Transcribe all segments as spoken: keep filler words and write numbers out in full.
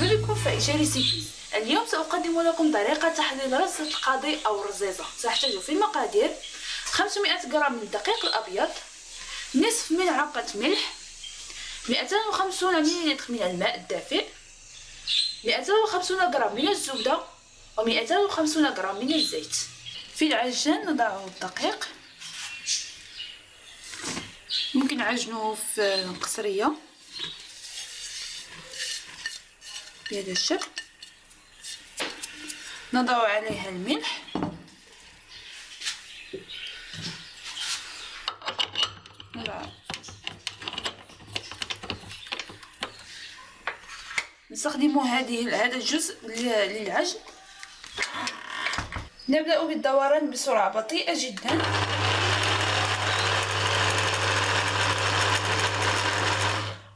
تحضيركم فإجالسكم. اليوم سأقدم لكم طريقة تحضير رزة القاضي أو الرزيزة. سأحتاج في المقادير خمسمائة غرام من الدقيق الأبيض، نصف ملعقة ملح، مئتان وخمسون مللتر من الماء الدافئ، مئتان وخمسون غرام من الزبدة و مئتان وخمسون غرام من الزيت. في العجان نضع الدقيق، ممكن نعجنه في القصرية بهذا الشكل. نضع عليها الملح، نضع نستخدم هذه هذا الجزء للعجن. نبدأ بالدوران بسرعة بطيئة جدا.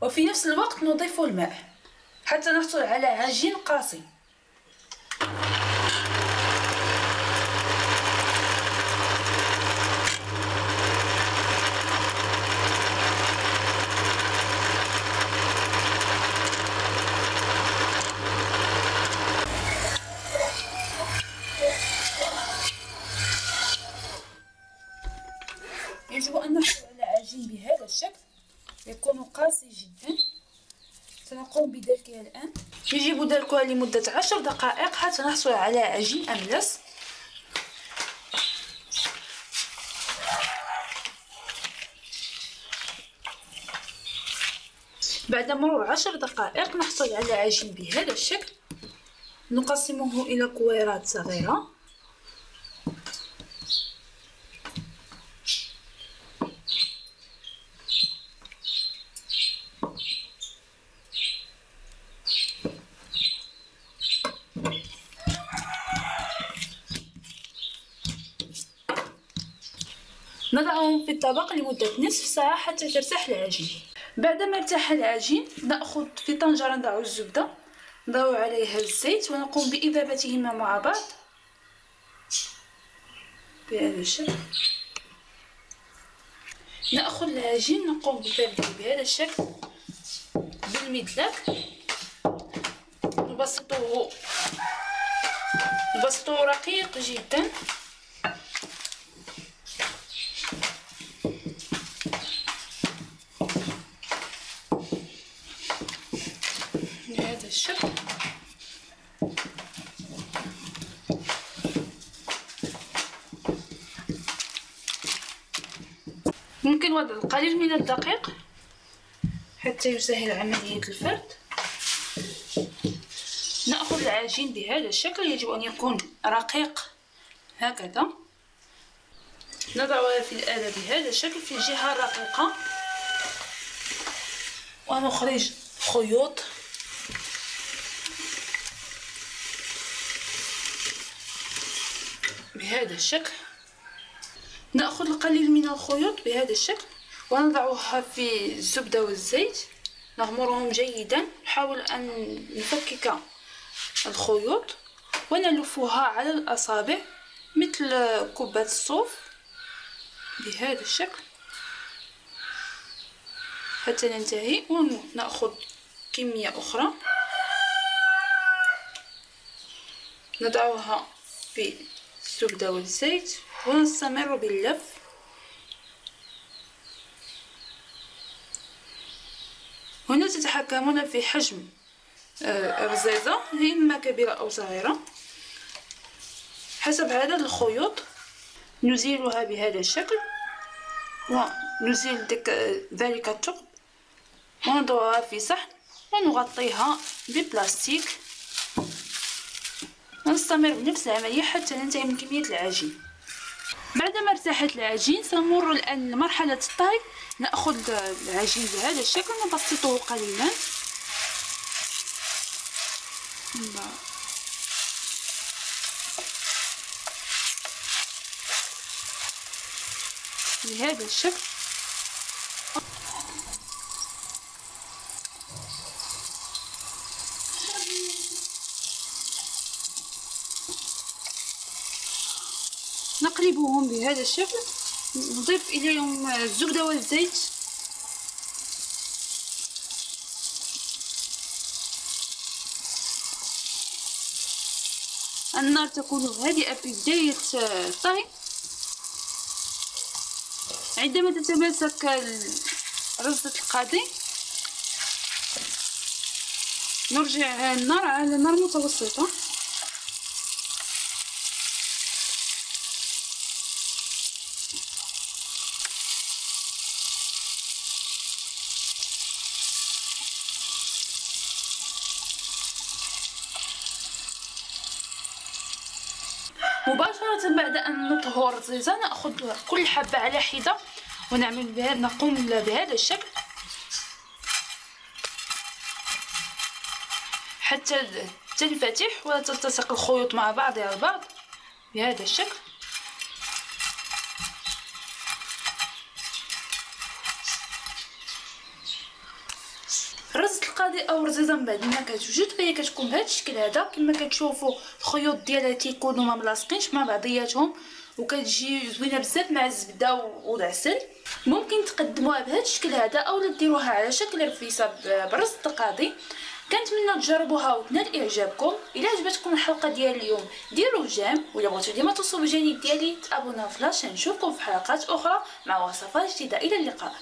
وفي نفس الوقت نضيف الماء حتى نحصل على عجين قاسي. يجب أن نحصل على عجين بهذا الشكل، يكون قاسي جدا. سنقوم بذلكها الآن. يجب ذلكها لمدة عشر دقائق حتى نحصل على عجين أملس. بعد مرور عشر دقائق نحصل على عجين بهذا الشكل. نقسمه إلى كويرات صغيرة. نضعهم في الطبق لمدة نصف ساعة حتى ترتاح العجين. بعدما ارتاح العجين نأخذ في طنجرة نضع الزبدة، نضع عليها الزيت ونقوم بإذابتهما مع بعض بهذا الشكل. نأخذ العجين نقوم بفرده بهذا الشكل بالمدلك، نبسطه نبسطه رقيق جدا. ممكن وضع القليل من الدقيق حتى يسهل عملية الفرد. نأخذ العجين بهذا الشكل، يجب أن يكون رقيق هكذا. نضعها في الآلة بهذا الشكل في الجهة الرقيقة ونخرج خيوط. بهذا الشكل نأخذ القليل من الخيوط بهذا الشكل ونضعها في الزبدة والزيت، نغمرهم جيدا. نحاول أن نفكك الخيوط ونلفها على الأصابع مثل كوبة الصوف بهذا الشكل حتى ننتهي، ونأخذ كمية أخرى نضعها في الزبدة والزيت ونستمر باللف. هنا تتحكمون في حجم الرزيزة، هي إما كبيرة أو صغيرة حسب عدد الخيوط. نزيلها بهذا الشكل ونزيل ذلك الثقب ونضعها في صحن ونغطيها ببلاستيك. نستمر بنفس العملية حتى ننتهي من كمية العجين. بعدما ارتاحت العجين سنمر الآن لمرحلة الطهي. نأخذ العجين بهذا الشكل ونبسطه قليلا، بهذا الشكل. نقلبهم بهذا الشكل، نضيف اليهم الزبدة والزيت. النار تكون هادئة في بداية الطهي. عندما تتماسك رزة القاضي نرجع النار على نار متوسطة. مباشرة بعد أن نطهو الرزيزة نأخذ كل حبة على حدة ونعمل بها، نقوم بهذا الشكل حتى تنفتح وتلتصق الخيوط مع بعضها البعض بهذا الشكل. رزة القاضي او رزيزة من بعد ما كتوجد فهي كتكون بهذا الشكل هذا كما كتشوفوا. الخيوط ديالها تيكونوا ما ملاصقينش مع بعضياتهم وكتجي زوينه بزاف مع الزبده والعسل. ممكن تقدموها بهذا الشكل هذا او ديروها على شكل رفيسه برزة القاضي. كنتمنى تجربوها وتنال اعجابكم. الا عجبتكم الحلقه ديال اليوم ديروا جيم، ولا بغيتو ديما توصلوا بالجديد ديالي تابوناو في لاشين. نشوفكم في حلقات اخرى مع وصفات جديده. الى اللقاء.